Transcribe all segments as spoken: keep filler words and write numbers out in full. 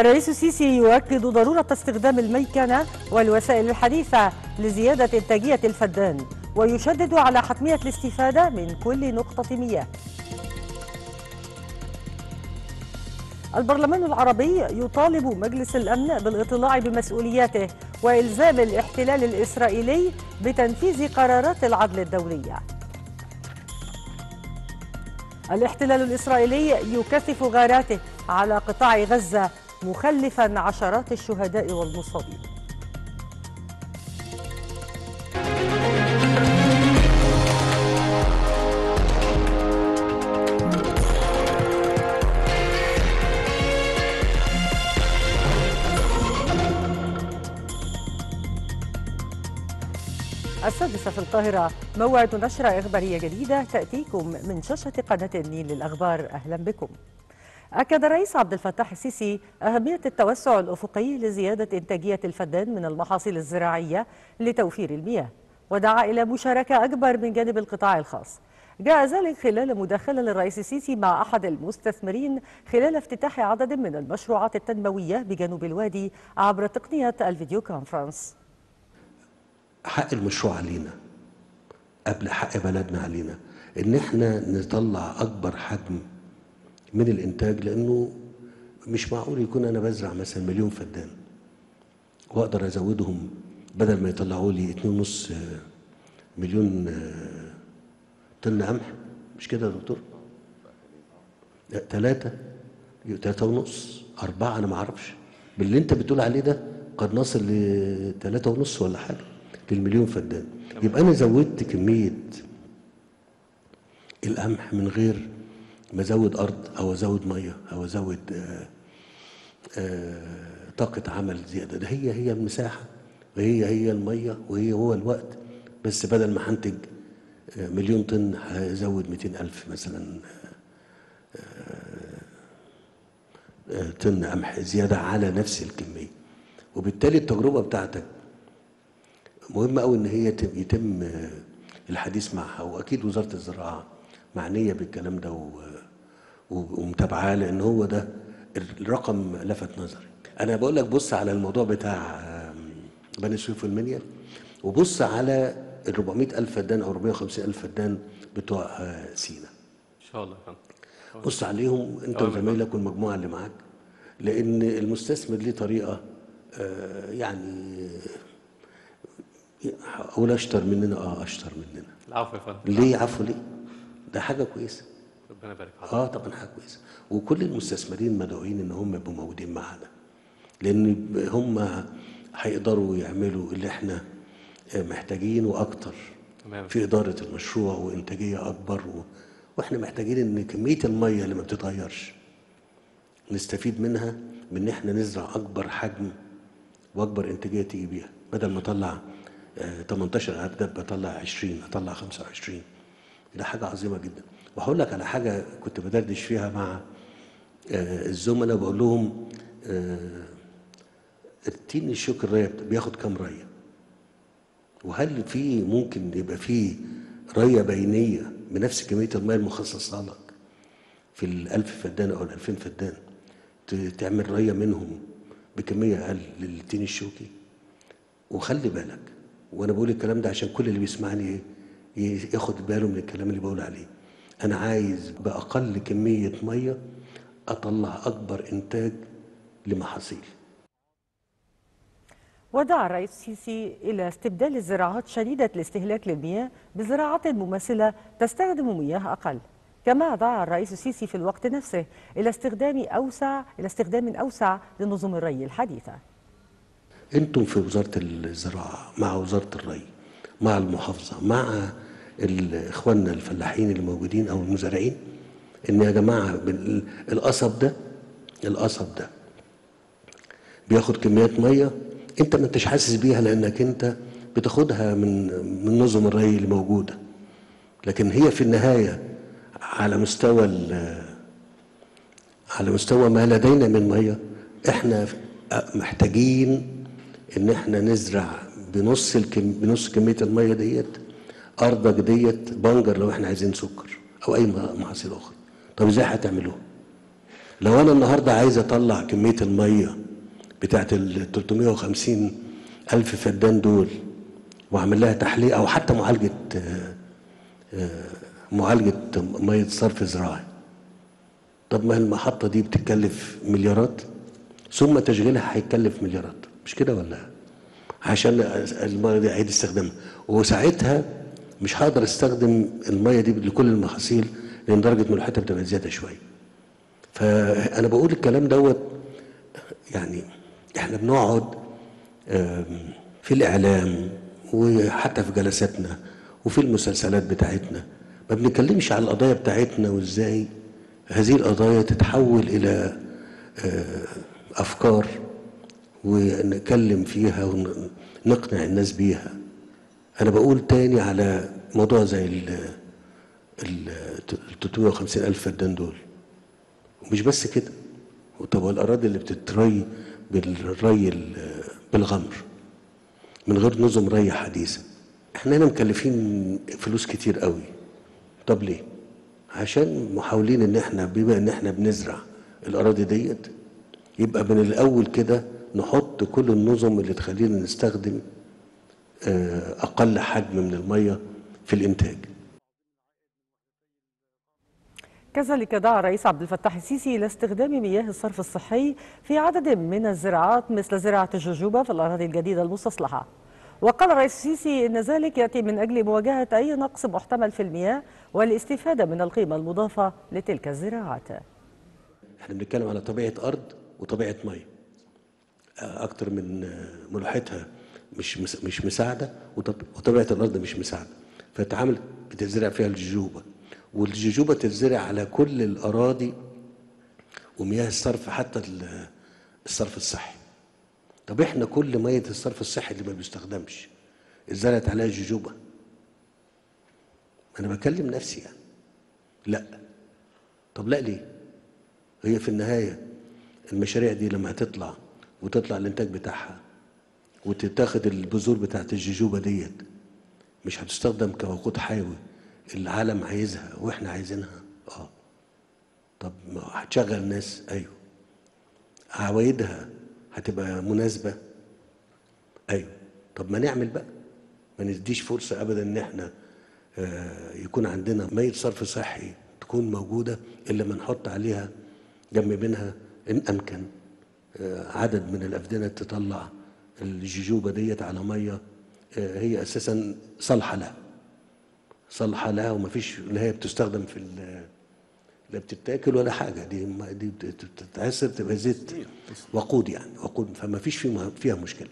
الرئيس السيسي يؤكد ضرورة استخدام الميكنة والوسائل الحديثة لزيادة إنتاجية الفدان، ويشدد على حتمية الاستفادة من كل نقطة مياه. البرلمان العربي يطالب مجلس الأمن بالاطلاع بمسؤولياته وإلزام الاحتلال الإسرائيلي بتنفيذ قرارات العدل الدولية. الاحتلال الإسرائيلي يكثف غاراته على قطاع غزة، مخلفا عشرات الشهداء والمصابين. السادسة في القاهرة، موعد نشرة إخبارية جديدة تأتيكم من شاشة قناة النيل للأخبار. أهلا بكم. أكد الرئيس عبد الفتاح السيسي أهمية التوسع الأفقي لزيادة إنتاجية الفدان من المحاصيل الزراعية لتوفير المياه، ودعا إلى مشاركة أكبر من جانب القطاع الخاص. جاء ذلك خلال مداخلة للرئيس السيسي مع أحد المستثمرين خلال افتتاح عدد من المشروعات التنموية بجنوب الوادي عبر تقنية الفيديو كونفرنس. حق المشروع علينا قبل حق بلدنا علينا، ان احنا نطلع اكبر حجم من الانتاج، لانه مش معقول يكون انا بزرع مثلا مليون فدان واقدر ازودهم بدل ما يطلعوا لي اتنين ونص مليون طن قمح، مش كده يا دكتور؟ ثلاثة ثلاثة ونص أربعة، أنا ما أعرفش باللي أنت بتقول عليه ده، قد نصل لثلاثة ونص ولا حاجة للمليون فدان. يبقى أنا زودت كمية القمح من غير ما أزود أرض أو أزود مية أو أزود آآ آآ طاقة عمل زيادة. ده هي هي المساحة وهي هي المية وهي هو الوقت، بس بدل ما هنتج مليون طن هزود مئتين ألف مثلا طن قمح زيادة على نفس الكمية. وبالتالي التجربة بتاعتك مهم قوي ان هي يتم الحديث معها، واكيد وزاره الزراعه معنيه بالكلام ده ومتابعاه، لان هو ده الرقم لفت نظري. انا بقول لك بص على الموضوع بتاع بني سويف والمنيا، وبص على ال أربعمية ألف فدان او أربعمية وخمسين ألف فدان بتوع سينا. ان شاء الله بص عليهم انت وزمايلك والمجموعه اللي معاك، لان المستثمر ليه طريقه يعني أقول أشطر مننا. أه أشطر مننا. العفو يا فندم. ليه عفو ليه؟ ده حاجة كويسة. ربنا يبارك فيك. أه طبعًا حاجة كويسة، وكل المستثمرين مدعوين إن هم يبقوا موجودين معانا، لأن هم هيقدروا يعملوا اللي إحنا محتاجين وأكتر. تمام. في إدارة المشروع وإنتاجية أكبر، و... وإحنا محتاجين إن كمية المية اللي ما بتتغيرش نستفيد منها، من إن إحنا نزرع أكبر حجم وأكبر إنتاجية تيجي بيها، بدل ما أطلع تمنتاشر عدد بطلع عشرين، اطلع خمسة وعشرين. ده حاجه عظيمه جدا. وهقول لك على حاجه كنت بدردش فيها مع الزملاء، بقول لهم التين الشوك الري بياخد كام ريه؟ وهل في ممكن يبقى في ريه بينيه بنفس كميه الميه المخصصه لك في ال ألف فدان او ال ألفين فدان، تعمل ريه منهم بكميه اقل للتين الشوكي؟ وخلي بالك، وانا بقول الكلام ده عشان كل اللي بيسمعني ياخد باله من الكلام اللي بقول عليه، انا عايز باقل كميه ميه اطلع اكبر انتاج لمحاصيل. ودعا الرئيس السيسي الى استبدال الزراعات شديده الاستهلاك للمياه بزراعات مماثله تستخدم مياه اقل. كما دعا الرئيس السيسي في الوقت نفسه الى استخدام اوسع الى استخدام اوسع لنظم الري الحديثه. انتم في وزاره الزراعه مع وزاره الري مع المحافظه مع اخواننا الفلاحين اللي موجودين او المزارعين، ان يا جماعه القصب ده القصب ده بياخد كميات ميه انت ما انتش حاسس بيها، لانك انت بتاخدها من من نظم الري اللي موجوده، لكن هي في النهايه على مستوى على مستوى ما لدينا من ميه احنا محتاجين ان احنا نزرع بنص الكم... بنص كميه الميه ديت ارضك ديت بنجر لو احنا عايزين سكر او اي محاصيل اخرى. طب ازاي هتعملوها؟ لو انا النهارده عايز اطلع كميه الميه بتاعت ال ثلاثمائة وخمسين ألف فدان دول واعمل لها تحليق او حتى معالجه معالجه ميه صرف زراعي، طب ما المحطه دي بتتكلف مليارات ثم تشغيلها هيتكلف مليارات، مش كده ولا؟ عشان الميه دي اعيد استخدامها، وساعتها مش هقدر استخدم الميه دي لكل المحاصيل لان درجه ملوحتها بتبقى زياده شويه. فانا بقول الكلام دوت يعني احنا بنقعد في الاعلام وحتى في جلساتنا وفي المسلسلات بتاعتنا ما بنتكلمش على القضايا بتاعتنا وازاي هذه القضايا تتحول الى افكار ونتكلم فيها ونقنع الناس بيها. انا بقول تاني على موضوع زي ال ثلاثمائة وخمسين ألف فدان دول، ومش بس كده، طب الاراضي اللي بتتري بالري بالغمر من غير نظم ري حديثه، احنا هنا مكلفين فلوس كتير قوي. طب ليه؟ عشان محاولين ان احنا بما ان احنا بنزرع الاراضي ديت يبقى من الاول كده نحط كل النظم اللي تخلينا نستخدم اقل حجم من الميه في الانتاج. كذلك دعا الرئيس عبد الفتاح السيسي إلى استخدام مياه الصرف الصحي في عدد من الزراعات مثل زراعة الجوجوبا في الأراضي الجديدة المستصلحة. وقال الرئيس السيسي إن ذلك يأتي من أجل مواجهة أي نقص محتمل في المياه والاستفادة من القيمة المضافة لتلك الزراعات. احنا بنتكلم على طبيعة أرض وطبيعة مياه أكتر من ملوحتها مش مش مساعدة، وطبيعة الأرض مش مساعدة، فتعامل بتزرع فيها الجوجوبا، والجوجوبة تتزرع على كل الأراضي ومياه الصرف حتى الصرف الصحي. طب احنا كل مية الصرف الصحي اللي ما بيستخدمش اتزرعت عليها الجوجوبة. أنا بكلم نفسي يعني. لا. طب لا ليه؟ هي في النهاية المشاريع دي لما هتطلع وتطلع الإنتاج بتاعها وتتاخد البذور بتاعت الجوجوبة ديت مش هتستخدم كوقود حيوي العالم عايزها واحنا عايزينها. اه طب هتشغل ناس، ايوه. عوايدها هتبقى مناسبه، ايوه. طب ما نعمل بقى، ما نديش فرصه ابدا ان احنا آه يكون عندنا ميه صرف صحي تكون موجوده الا ما نحط عليها جنب منها ان امكن آه عدد من الافدنه تطلع الججوبه ديت على ميه آه هي اساسا صالحه لها صالحه لها ومفيش لا هي بتستخدم في لا بتتاكل ولا حاجه، دي دي بتتعسر تبقى زيت وقود يعني وقود، فما فيش فيها مشكله.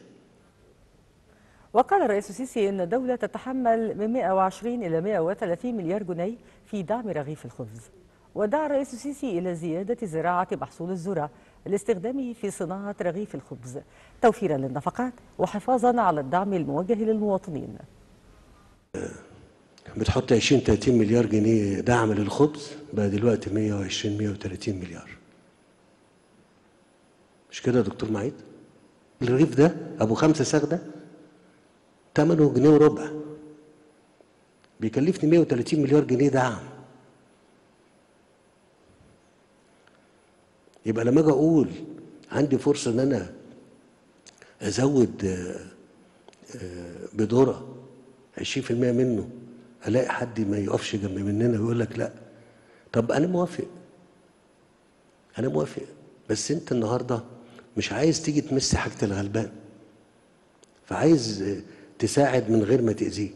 وقال الرئيس السيسي ان الدوله تتحمل من مائة وعشرين الى مائة وثلاثين مليار جنيه في دعم رغيف الخبز. ودعا الرئيس السيسي الى زياده زراعه محصول الذره لاستخدامه في صناعه رغيف الخبز توفيرا للنفقات وحفاظا على الدعم الموجه للمواطنين. بتحط عشرين ثلاثين مليار جنيه دعم للخبز، بقى دلوقتي مائة وعشرين مائة وثلاثين مليار. مش كده يا دكتور معيد؟ الرغيف ده ابو خمسه ساغده ثمنه جنيه وربع. بيكلفني مائة وثلاثين مليار جنيه دعم. يبقى لما اجي اقول عندي فرصه ان انا ازود بذره عشرين في المئة منه الاقي حد ما يقفش جنب مننا ويقول لك لا، طب انا موافق انا موافق بس انت النهارده مش عايز تيجي تمس حاجه الغلبان، فعايز تساعد من غير ما تاذيه.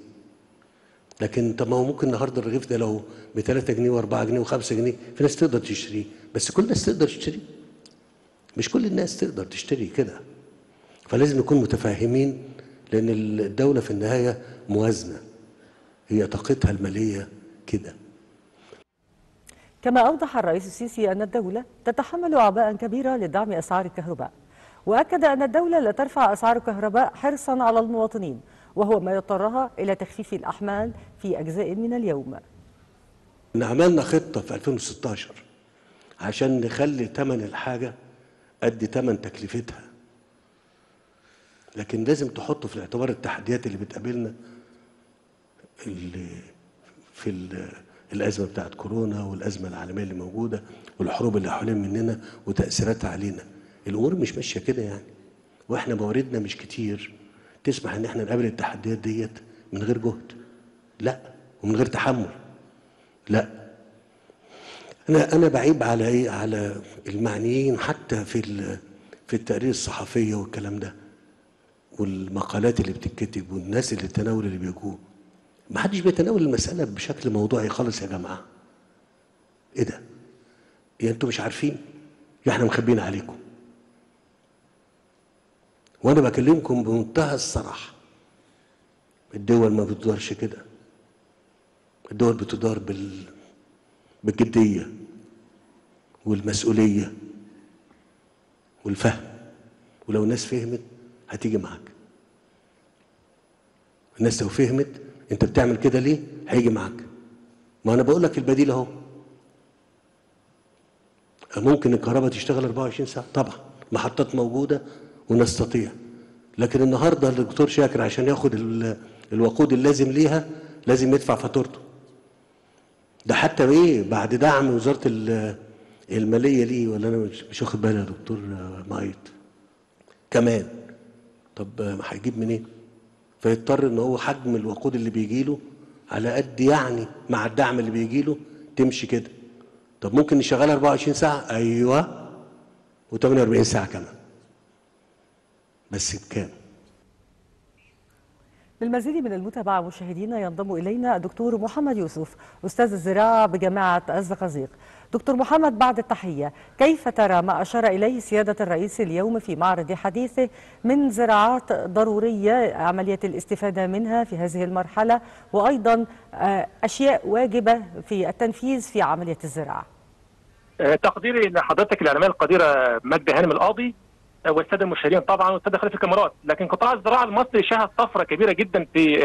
لكن طب ما هو ممكن النهارده الرغيف ده لو ب ثلاثة جنيه وأربعة جنيه وخمسة جنيه في ناس تقدر تشتريه، بس كل الناس تقدر تشتريه؟ مش كل الناس تقدر تشتري كده، فلازم نكون متفاهمين لان الدوله في النهايه موازنه، هي طاقتها المالية كده. كما أوضح الرئيس السيسي أن الدولة تتحمل أعباء كبيرة لدعم أسعار الكهرباء، وأكد أن الدولة لا ترفع أسعار الكهرباء حرصا على المواطنين، وهو ما يضطرها إلى تخفيف الأحمال في أجزاء من اليوم. عملنا خطة في ألفين وستاشر عشان نخلي ثمن الحاجة قد ثمن تكلفتها، لكن لازم تحطه في الاعتبار التحديات اللي بتقابلنا اللي في الأزمة بتاعت كورونا والأزمة العالمية اللي موجودة والحروب اللي حوالين مننا وتأثيراتها علينا. الأمور مش ماشية كده يعني، وإحنا مواردنا مش كتير تسمح إن إحنا نقابل التحديات ديت من غير جهد، لا، ومن غير تحمل، لا. أنا أنا بعيب على إيه؟ على المعنيين حتى في في التقارير الصحفية والكلام ده والمقالات اللي بتتكتب والناس اللي التناول اللي بيجوه. ما حدش بيتناول المسألة بشكل موضوعي خالص يا جماعة. إيه ده؟ يا أنتوا مش عارفين؟ يا إحنا مخبيين عليكم. وأنا بكلمكم بمنتهى الصراحة. الدول ما بتدارش كده. الدول بتدار بال بالجدية والمسؤولية والفهم، ولو الناس فهمت هتيجي معاك. الناس لو فهمت انت بتعمل كده ليه هيجي معاك. ما انا بقول لك البديل اهو. ممكن الكهرباء تشتغل أربعة وعشرين ساعه، طبعا محطات موجوده ونستطيع، لكن النهارده الدكتور شاكر عشان ياخد الوقود اللازم ليها لازم يدفع فاتورته. ده حتى ايه بعد دعم وزاره الماليه ليه، ولا انا مش واخد بالي يا دكتور مايد كمان. طب هيجيب منين؟ إيه؟ فيضطر ان هو حجم الوقود اللي بيجيله على قد يعني مع الدعم اللي بيجيله تمشي كده. طب ممكن نشغلها أربعة وعشرين ساعه؟ ايوه، وثمانية وأربعين ساعه كمان، بس بكام؟ للمزيد من المتابعه مشاهدينا ينضم الينا الدكتور محمد يوسف استاذ الزراعه بجامعه الزقازيق. دكتور محمد، بعد التحيه، كيف ترى ما اشار اليه سياده الرئيس اليوم في معرض حديثه من زراعات ضروريه عمليه الاستفاده منها في هذه المرحله، وايضا اشياء واجبه في التنفيذ في عمليه الزراعه؟ تقديري لحضرتك الاعلاميه القديره مجده هانم القاضي والساده المشاهدين طبعا والساده خلف الكاميرات، لكن قطاع الزراعه المصري شهد طفره كبيره جدا في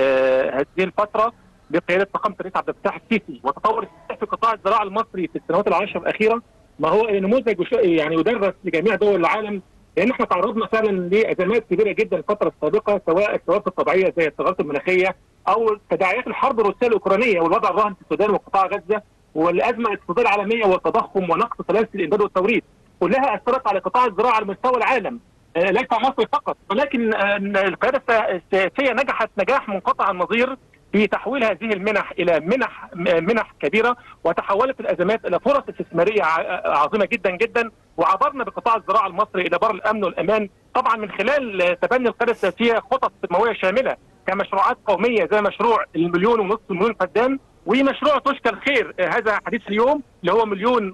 هذه الفتره بقياده فخامه الرئيس عبد الفتاح السيسي، وتطور في قطاع الزراعه المصري في السنوات العشر الاخيره ما هو نموذج يعني يدرس لجميع دول العالم، لان احنا تعرضنا فعلا لازمات كبيره جدا الفتره السابقه، سواء الكوارث الطبيعيه زي التغيرات المناخيه او تداعيات الحرب الروسيه الاوكرانيه والوضع الراهن في السودان وقطاع غزه، والازمه الاقتصاديه العالميه والتضخم ونقص سلاسل الامداد والتوريد. كلها اثرت على قطاع الزراعه على مستوى العالم ليس مصر فقط، ولكن القياده السياسيه نجحت نجاح منقطع النظير في تحويل هذه المنح الى منح منح كبيره، وتحولت الازمات الى فرص استثماريه عظيمه جدا جدا، وعبرنا بقطاع الزراعه المصري الى بر الامن والامان، طبعا من خلال تبني القياده السياسيه خطط تنمويه شامله كمشروعات قوميه زي مشروع المليون ونصف المليون فدان ومشروع توشكى الخير، هذا حديث اليوم اللي هو مليون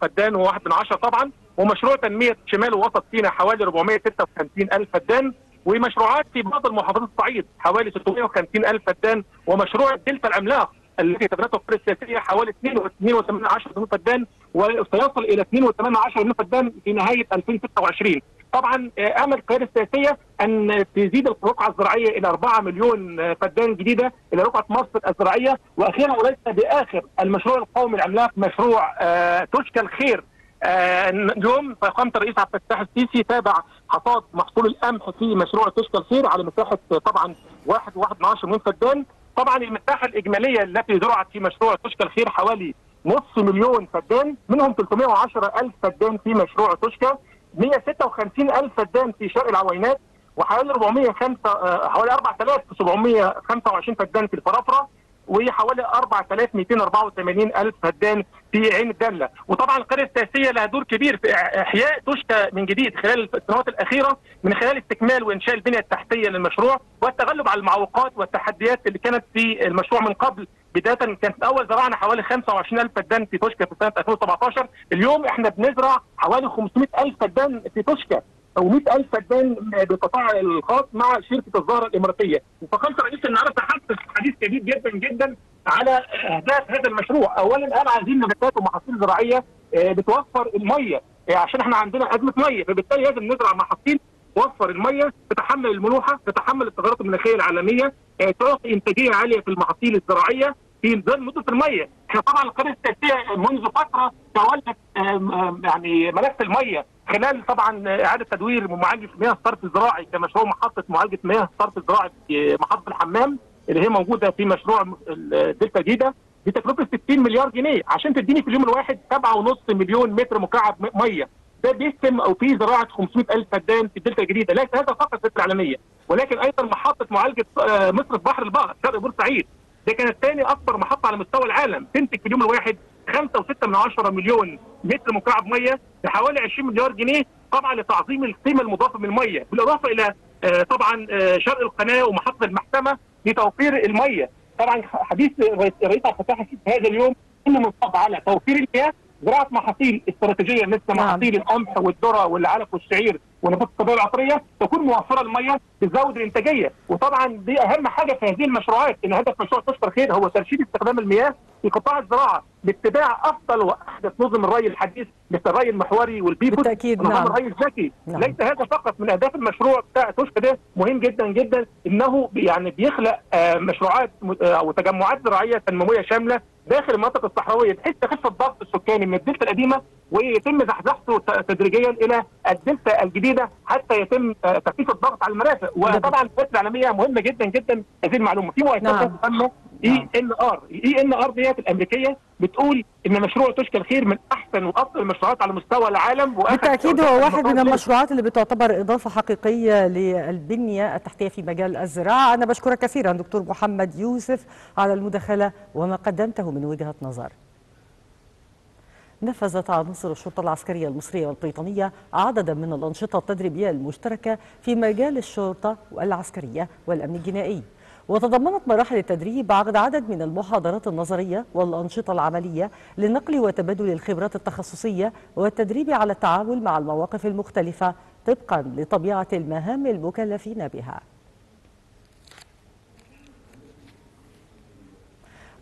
فدان وواحد من عشرة طبعا، ومشروع تنميه شمال ووسط سيناء حوالي أربعمائة وستة وخمسين ألف فدان، ومشروعات في بعض المحافظات الصعيد حوالي ستمائة وخمسين ألف فدان، ومشروع الدلتا العملاق الذي تبنته القياده السياسيه حوالي اثنين وثمانية عشر مليون فدان وسيصل الى اثنين وثمانية عشر مليون فدان في نهايه ألفين وستة وعشرين. طبعا امل القياده السياسيه ان تزيد الرقعه الزراعيه الى أربعة مليون فدان جديده الى رقعه مصر الزراعيه، واخيرا وليس باخر المشروع القومي العملاق مشروع آه توشكى الخير. آه اليوم فخامه الرئيس عبد الفتاح السيسي تابع حصاد محصول القمح في مشروع توشكى الخير على مساحه طبعا واحد وواحد من عشر مليون فدان. طبعا المساحه الاجماليه التي زرعت في مشروع توشكى الخير حوالي نصف مليون فدان، منهم ثلاثمائة وعشرة ألف فدان في مشروع توشكى، مائة وستة وخمسين ألف فدان في شرق العوينات، وحوالي حوالي أربعة آلاف وسبعمائة وخمسة وعشرين فدان في الفرافره، وحوالي أربعة آلاف ومئتين وأربعة وثمانين ألف فدان في عين الدله. وطبعا القياده السياسيه لها دور كبير في احياء توشكى من جديد خلال السنوات الاخيره، من خلال استكمال وانشاء البنيه التحتيه للمشروع والتغلب على المعوقات والتحديات اللي كانت في المشروع من قبل. بدايه كانت اول زرعنا حوالي خمسة وعشرين ألف فدان في توشكى في سنه ألفين وسبعة عشر، اليوم احنا بنزرع حوالي خمسمائة ألف فدان في توشكى او مائة ألف فدان بالقطاع الخاص مع شركه الزهره الاماراتيه. فخامه الرئيس النهارده تحدث حديث كبير جدا جدا على اهداف هذا المشروع. اولا قال عايزين نباتات ومحاصيل زراعيه بتوفر الميه، عشان احنا عندنا ازمه ميه، فبالتالي لازم نزرع محاصيل توفر الميه، تتحمل الملوحه، تتحمل التغيرات المناخيه العالميه، تعطي انتاجيه عاليه في المحاصيل الزراعيه في ظل مده الميه. احنا طبعا القياده السياسيه منذ فتره تولت يعني ملف الميه خلال طبعا اعاده تدوير معالجه مياه الصرف الزراعي كمشروع محطه معالجه مياه الصرف الزراعي في محطه الحمام اللي هي موجوده في مشروع الدلتا الجديده، بتكلفه ستين مليار جنيه عشان تديني في اليوم الواحد سبعة ونص مليون متر مكعب ميه. ده بيتم او فيه زراعه خمسمائة ألف فدان في الدلتا الجديده، ليس هذا فقط في العالميه، ولكن ايضا محطه معالجه مصر في بحر البقر شرق بورسعيد، ده كانت ثاني اكبر محطه على مستوى العالم، تنتج في اليوم الواحد خمسة وستة من عشرة مليون متر مكعب ميه بحوالي عشرين مليار جنيه، طبعا لتعظيم القيمه المضافه من الميه، بالاضافه الى طبعا شرق القناه ومحطه المحكمه لتوفير الميه. طبعا حديث الرئيس عبد الفتاح السيسي هذا اليوم انه منصب على توفير المياه، زراعه محاصيل استراتيجيه مثل محاصيل القمح والذره والعلف والشعير ونبات الطبيعه العطريه، تكون موفره الميه بتزود الانتاجيه. وطبعا دي اهم حاجه في هذه المشروعات، ان هدف مشروع توشكى خير هو ترشيد استخدام المياه في قطاع الزراعه باتباع افضل واحدث نظم الري الحديث مثل الري المحوري والبيبوت بالتاكيد. نعم الري الذكي. نعم. ليس هذا فقط من اهداف المشروع بتاع توشكى، ده مهم جدا جدا، انه يعني بيخلق مشروعات او تجمعات زراعيه تنمويه شامله داخل المناطق الصحراويه، بحيث تخف الضغط السكاني من الدلتا القديمه ويتم زحزحته تدريجيا الى الدلتا الجديده حتى يتم تخفيف الضغط على المرافق. وطبعا البحوث العالميه مهمه جدا جدا هذه المعلومه. في مؤسسه تسمى اي ان ار، الاي ان ار ديت الامريكيه بتقول ان مشروع توشكى الخير من احسن وافضل المشروعات على مستوى العالم، بالتاكيد هو واحد من المشروعات اللي بتعتبر اضافه حقيقيه للبنيه التحتيه في مجال الزراعه. انا بشكرك كثيرا دكتور محمد يوسف على المداخله وما قدمته من وجهه نظر. نفذت عناصر الشرطة العسكرية المصرية والبريطانية عددا من الأنشطة التدريبية المشتركة في مجال الشرطة والعسكرية والأمن الجنائي، وتضمنت مراحل التدريب عقد عدد من المحاضرات النظرية والأنشطة العملية لنقل وتبادل الخبرات التخصصية والتدريب على التعامل مع المواقف المختلفة طبقا لطبيعة المهام المكلفين بها.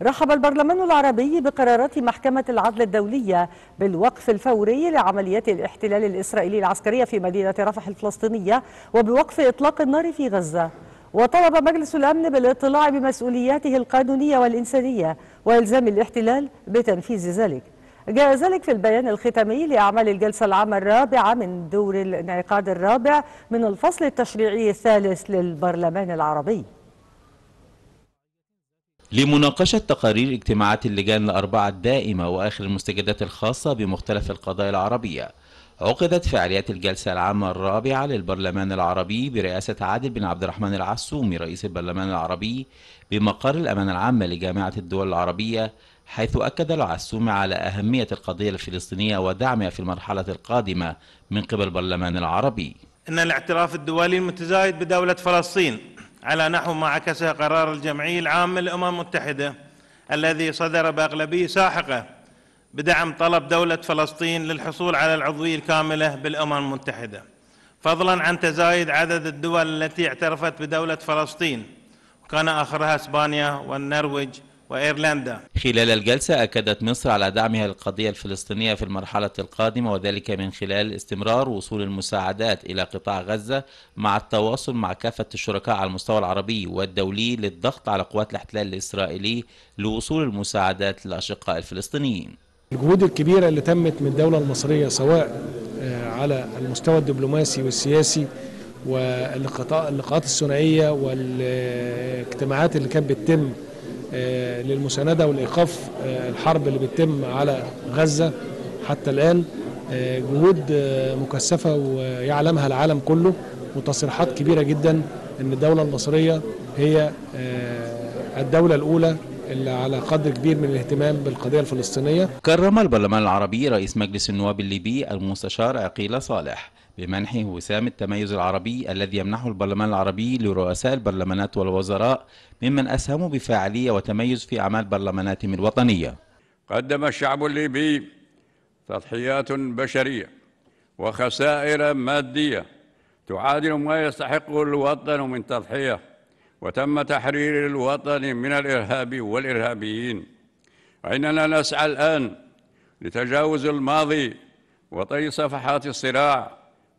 رحب البرلمان العربي بقرارات محكمة العدل الدولية بالوقف الفوري لعمليات الاحتلال الإسرائيلي العسكرية في مدينة رفح الفلسطينية وبوقف إطلاق النار في غزة، وطلب مجلس الأمن بالاطلاع بمسؤولياته القانونية والإنسانية وإلزام الاحتلال بتنفيذ ذلك. جاء ذلك في البيان الختامي لأعمال الجلسة العامة الرابعة من دور الانعقاد الرابع من الفصل التشريعي الثالث للبرلمان العربي لمناقشة تقارير اجتماعات اللجان الأربعة الدائمة وآخر المستجدات الخاصة بمختلف القضايا العربية. عقدت فعاليات الجلسة العامة الرابعة للبرلمان العربي برئاسة عادل بن عبد الرحمن العسومي رئيس البرلمان العربي بمقر الأمانة العامة لجامعة الدول العربية، حيث أكد العسومي على أهمية القضية الفلسطينية ودعمها في المرحلة القادمة من قبل البرلمان العربي. إن الاعتراف الدولي المتزايد بدولة فلسطين على نحو ما عكسه قرار الجمعية العامة للأمم المتحدة الذي صدر بأغلبية ساحقة بدعم طلب دولة فلسطين للحصول على العضوية الكاملة بالأمم المتحدة، فضلا عن تزايد عدد الدول التي اعترفت بدولة فلسطين، وكان آخرها إسبانيا والنرويج وإيرلندا. خلال الجلسة أكدت مصر على دعمها للقضية الفلسطينية في المرحلة القادمة، وذلك من خلال استمرار وصول المساعدات إلى قطاع غزة مع التواصل مع كافة الشركاء على المستوى العربي والدولي للضغط على قوات الاحتلال الإسرائيلي لوصول المساعدات للأشقاء الفلسطينيين. الجهود الكبيرة اللي تمت من الدولة المصرية سواء على المستوى الدبلوماسي والسياسي واللقاءات الثنائية والاجتماعات اللي كانت بتتم للمساندة والإيقاف الحرب اللي بتتم على غزة حتى الآن، جهود مكثفة ويعلمها العالم كله، وتصريحات كبيرة جدا أن الدولة المصرية هي الدولة الأولى اللي على قدر كبير من الاهتمام بالقضية الفلسطينية. كرم البرلمان العربي رئيس مجلس النواب الليبي المستشار عقيلة صالح بمنح وسام التميز العربي الذي يمنحه البرلمان العربي لرؤساء البرلمانات والوزراء ممن أسهموا بفاعلية وتميز في أعمال برلماناتهم الوطنية. قدم الشعب الليبي تضحيات بشرية وخسائر مادية تعادل ما يستحقه الوطن من تضحية، وتم تحرير الوطن من الإرهاب والإرهابيين. إننا نسعى الآن لتجاوز الماضي وطي صفحات الصراع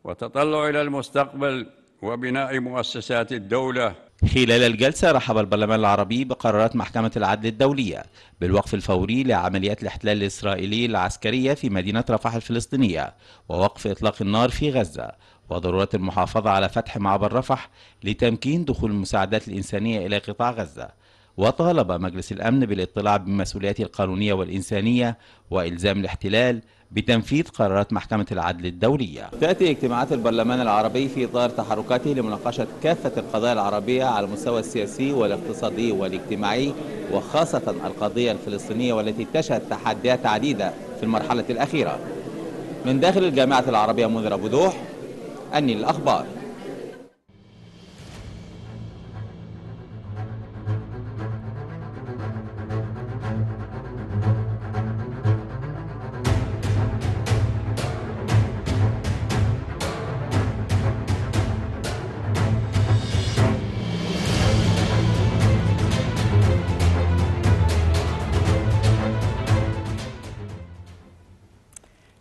وتطلع إلى المستقبل وبناء مؤسسات الدولة. خلال الجلسة رحب البرلمان العربي بقرارات محكمة العدل الدولية بالوقف الفوري لعمليات الاحتلال الإسرائيلي العسكرية في مدينة رفح الفلسطينية ووقف إطلاق النار في غزة، وضرورة المحافظة على فتح معبر رفح لتمكين دخول المساعدات الإنسانية إلى قطاع غزة، وطالب مجلس الأمن بالاطلاع بالمسؤوليات القانونية والإنسانية وإلزام الاحتلال بتنفيذ قرارات محكمة العدل الدولية. تأتي اجتماعات البرلمان العربي في إطار تحركاته لمناقشة كافة القضايا العربية على المستوى السياسي والاقتصادي والاجتماعي، وخاصة القضية الفلسطينية والتي تشهد تحديات عديدة في المرحلة الأخيرة. من داخل الجامعة العربية منذر أبو دوح، النيل الأخبار.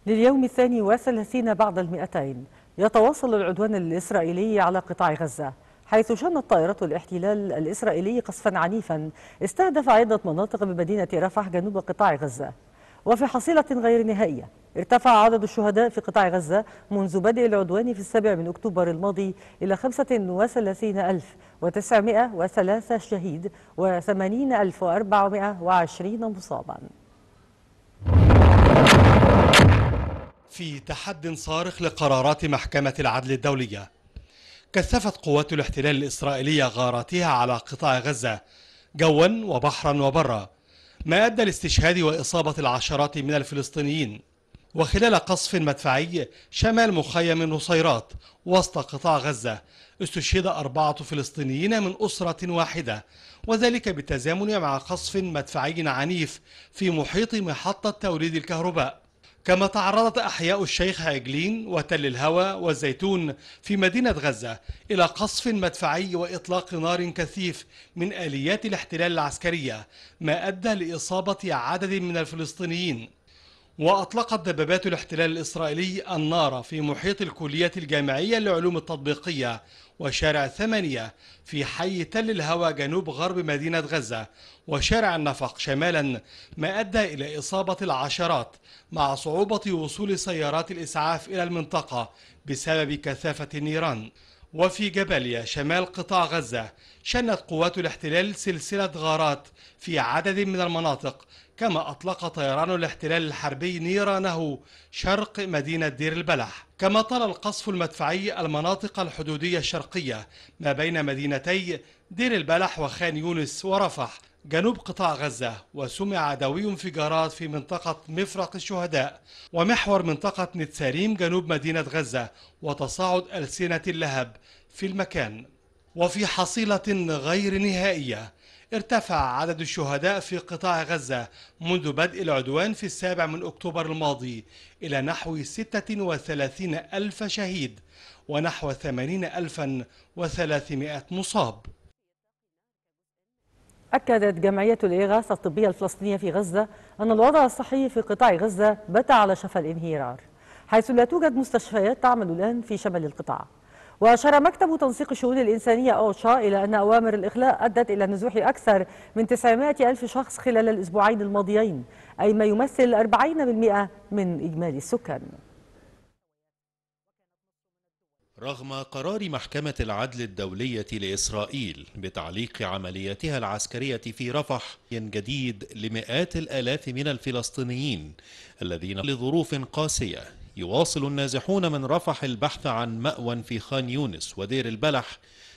لليوم الثاني والثلاثين بعد المئتين يتواصل العدوان الإسرائيلي على قطاع غزة، حيث شنت طائرات الاحتلال الإسرائيلي قصفا عنيفا استهدف عدة مناطق بمدينة رفح جنوب قطاع غزة. وفي حصيلة غير نهائية ارتفع عدد الشهداء في قطاع غزة منذ بدء العدوان في السابع من أكتوبر الماضي إلى خمسة وثلاثين ألف وتسعمئة وثلاثة شهيد وثمانين ألف وأربعمئة وعشرين مصابا. في تحد صارخ لقرارات محكمة العدل الدولية، كثفت قوات الاحتلال الإسرائيلية غاراتها على قطاع غزة جوا وبحرا وبرا، ما أدى لاستشهاد وإصابة العشرات من الفلسطينيين. وخلال قصف مدفعي شمال مخيم النصيرات وسط قطاع غزة استشهد أربعة فلسطينيين من أسرة واحدة، وذلك بالتزامن مع قصف مدفعي عنيف في محيط محطة توليد الكهرباء. كما تعرضت أحياء الشيخ عجلين وتل الهوى والزيتون في مدينة غزة إلى قصف مدفعي وإطلاق نار كثيف من آليات الاحتلال العسكرية، ما أدى لإصابة عدد من الفلسطينيين. وأطلقت دبابات الاحتلال الإسرائيلي النار في محيط الكلية الجامعية للعلوم التطبيقية وشارع ثمانية في حي تل الهوى جنوب غرب مدينة غزة وشارع النفق شمالا، ما أدى إلى إصابة العشرات مع صعوبة وصول سيارات الإسعاف إلى المنطقة بسبب كثافة النيران. وفي جباليا شمال قطاع غزة شنت قوات الاحتلال سلسلة غارات في عدد من المناطق، كما أطلق طيران الاحتلال الحربي نيرانه شرق مدينة دير البلح. كما طال القصف المدفعي المناطق الحدودية الشرقية ما بين مدينتي دير البلح وخان يونس ورفح جنوب قطاع غزة، وسمع دوي انفجارات في منطقة مفرق الشهداء ومحور منطقة نتساريم جنوب مدينة غزة وتصاعد ألسنة اللهب في المكان. وفي حصيلة غير نهائية ارتفع عدد الشهداء في قطاع غزة منذ بدء العدوان في السابع من أكتوبر الماضي إلى نحو ستة وثلاثين ألف شهيد ونحو ثمانين ألفا وثلاثمئة مصاب. أكدت جمعية الإغاثة الطبية الفلسطينية في غزة أن الوضع الصحي في قطاع غزة بات على شفا الانهيار، حيث لا توجد مستشفيات تعمل الآن في شمال القطاع. وأشار مكتب تنسيق الشؤون الإنسانية أوشا إلى أن أوامر الإخلاء أدت إلى نزوح أكثر من تسعمئة ألف شخص خلال الأسبوعين الماضيين، أي ما يمثل أربعين بالمئة من إجمالي السكان. رغم قرار محكمة العدل الدولية لإسرائيل بتعليق عملياتها العسكرية في رفح جديد لمئات الآلاف من الفلسطينيين الذين لظروف قاسية يواصل النازحون من رفح البحث عن مأوى في خان يونس ودير البلح،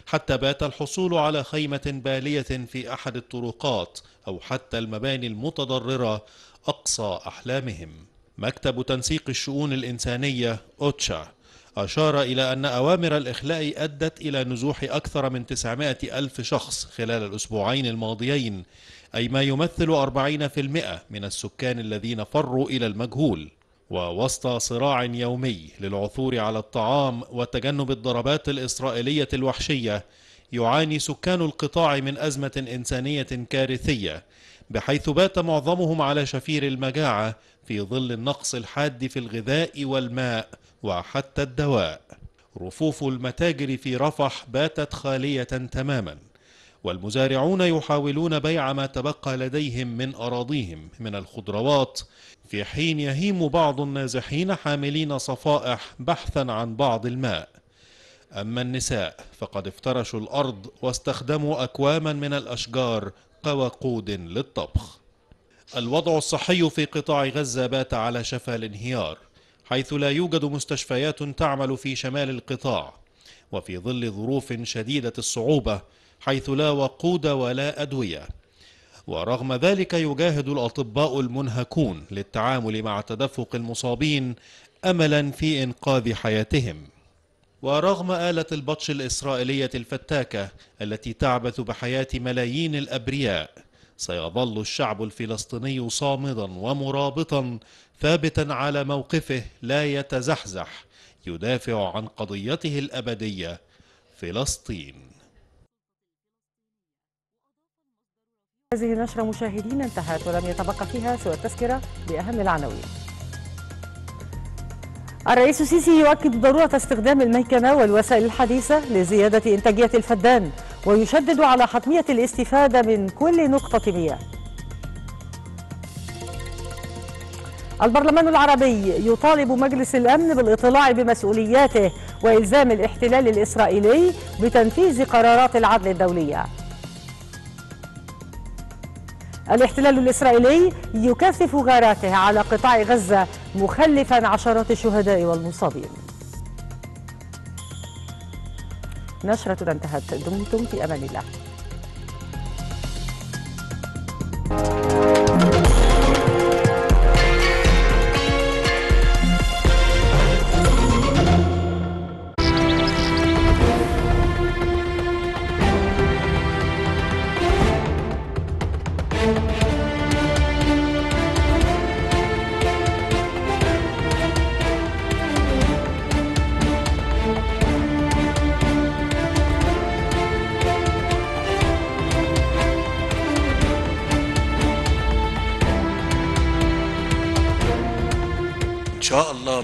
حتى بات الحصول على خيمة بالية في أحد الطرقات أو حتى المباني المتضررة أقصى أحلامهم. مكتب تنسيق الشؤون الإنسانية أوتشا أشار إلى أن أوامر الإخلاء أدت إلى نزوح أكثر من تسعمئة ألف شخص خلال الأسبوعين الماضيين، أي ما يمثل أربعين بالمئة من السكان الذين فروا إلى المجهول. ووسط صراع يومي للعثور على الطعام وتجنب الضربات الإسرائيلية الوحشية، يعاني سكان القطاع من أزمة إنسانية كارثية، بحيث بات معظمهم على شفير المجاعة في ظل النقص الحاد في الغذاء والماء وحتى الدواء. رفوف المتاجر في رفح باتت خالية تماما، والمزارعون يحاولون بيع ما تبقى لديهم من أراضيهم من الخضروات، في حين يهيم بعض النازحين حاملين صفائح بحثا عن بعض الماء. أما النساء فقد افترشوا الأرض واستخدموا أكواما من الأشجار دق وقود للطبخ. الوضع الصحي في قطاع غزة بات على شفا الانهيار، حيث لا يوجد مستشفيات تعمل في شمال القطاع، وفي ظل ظروف شديدة الصعوبة حيث لا وقود ولا أدوية. ورغم ذلك يجاهد الأطباء المنهكون للتعامل مع تدفق المصابين أملا في إنقاذ حياتهم. ورغم آلة البطش الإسرائيلية الفتاكة التي تعبث بحياة ملايين الأبرياء، سيظل الشعب الفلسطيني صامدا ومرابطا ثابتا على موقفه لا يتزحزح، يدافع عن قضيته الأبدية فلسطين. هذه النشرة مشاهدينا انتهت، ولم يتبقى فيها سوى التذكرة بأهم العناوين. الرئيس السيسي يؤكد ضرورة استخدام الميكنة والوسائل الحديثة لزيادة إنتاجية الفدان، ويشدد على حتمية الاستفادة من كل نقطة مياه. البرلمان العربي يطالب مجلس الأمن بالاطلاع بمسؤولياته وإلزام الاحتلال الإسرائيلي بتنفيذ قرارات العدل الدولية. الاحتلال الإسرائيلي يكثف غاراته على قطاع غزة، مخلفا عشرات الشهداء والمصابين. نشرتنا انتهت، دمتم في أمان الله.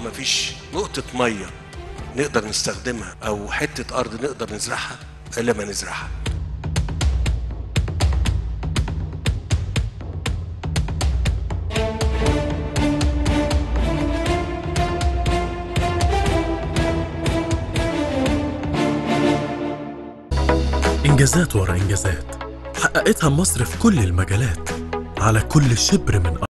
مفيش نقطة مية نقدر نستخدمها أو حتة أرض نقدر نزرعها إلا ما نزرعها. إنجازات ورا إنجازات حققتها مصر في كل المجالات على كل شبر من أرض.